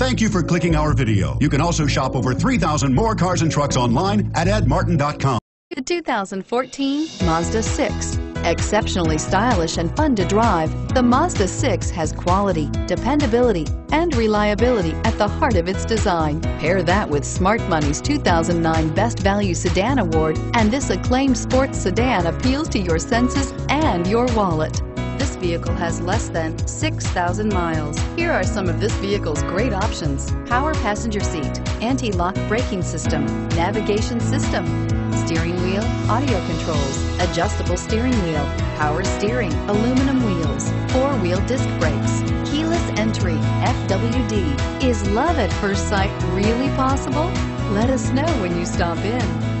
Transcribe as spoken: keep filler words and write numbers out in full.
Thank you for clicking our video. You can also shop over three thousand more cars and trucks online at Ed Martin dot com. The two thousand fourteen Mazda six. Exceptionally stylish and fun to drive, the Mazda six has quality, dependability, and reliability at the heart of its design. Pair that with Smart Money's two thousand nine Best Value Sedan Award, and this acclaimed sports sedan appeals to your senses and your wallet. This vehicle has less than six thousand miles. Here are some of this vehicle's great options: power passenger seat, anti-lock braking system, navigation system, steering wheel audio controls, adjustable steering wheel, power steering, aluminum wheels, four-wheel disc brakes, keyless entry, F W D. Is love at first sight really possible? Let us know when you stop in.